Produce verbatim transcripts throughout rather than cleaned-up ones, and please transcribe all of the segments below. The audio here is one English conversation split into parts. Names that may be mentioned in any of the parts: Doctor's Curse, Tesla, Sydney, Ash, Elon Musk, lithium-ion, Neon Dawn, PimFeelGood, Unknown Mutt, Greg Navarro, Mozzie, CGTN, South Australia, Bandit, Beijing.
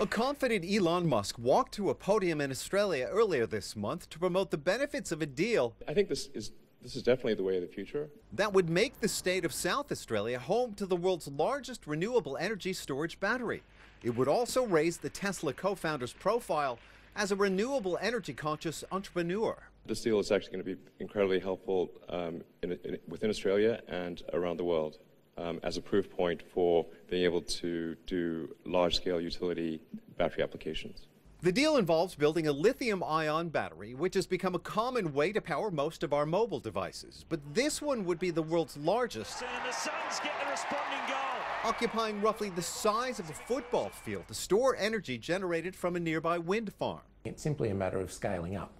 A confident Elon Musk walked to a podium in Australia earlier this month to promote the benefits of a deal. I think this is, this is definitely the way of the future. That would make the state of South Australia home to the world's largest renewable energy storage battery. It would also raise the Tesla co-founder's profile as a renewable energy-conscious entrepreneur. This deal is actually going to be incredibly helpful um, in, in, within Australia and around the world. Um, as a proof point for being able to do large-scale utility battery applications. The deal involves building a lithium-ion battery, which has become a common way to power most of our mobile devices. But this one would be the world's largest, and the Suns get the responding goal, occupying roughly the size of a football field to store energy generated from a nearby wind farm. It's simply a matter of scaling up.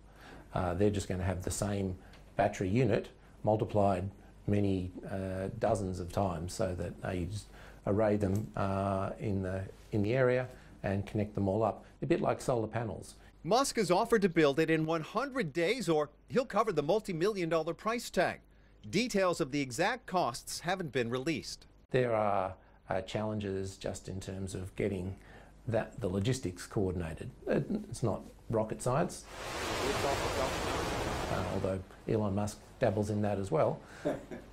Uh, they're just going to have the same battery unit multiplied many uh, dozens of times, so that uh, you just array them uh, in the in the area and connect them all up, a bit like solar panels. Musk has offered to build it in one hundred days, or he'll cover the multi-million dollar price tag. Details of the exact costs haven't been released. There are uh, challenges just in terms of getting that the logistics coordinated. It's not rocket science. Uh, although Elon Musk dabbles in that as well.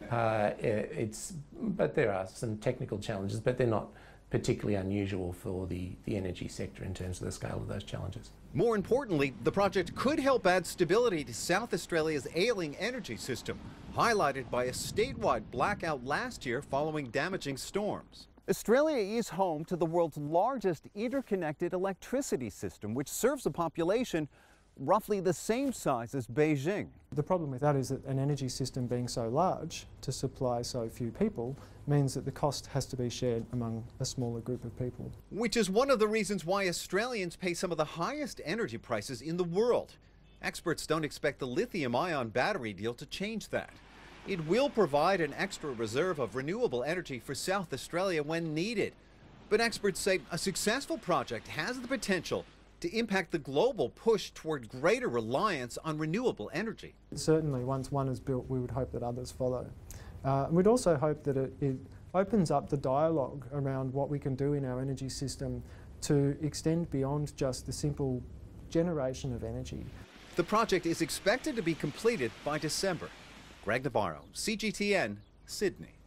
Uh, it's, but there are some technical challenges, but they're not particularly unusual for the, the energy sector in terms of the scale of those challenges. More importantly, the project could help add stability to South Australia's ailing energy system, highlighted by a statewide blackout last year following damaging storms. Australia is home to the world's largest interconnected electricity system, which serves a population roughly the same size as Beijing. The problem with that is that an energy system being so large to supply so few people means that the cost has to be shared among a smaller group of people. Which is one of the reasons why Australians pay some of the highest energy prices in the world. Experts don't expect the lithium-ion battery deal to change that. It will provide an extra reserve of renewable energy for South Australia when needed. But experts say a successful project has the potential to impact the global push toward greater reliance on renewable energy. Certainly, once one is built, we would hope that others follow. Uh, and we'd also hope that it, it opens up the dialogue around what we can do in our energy system to extend beyond just the simple generation of energy. The project is expected to be completed by December. Greg Navarro, C G T N, Sydney.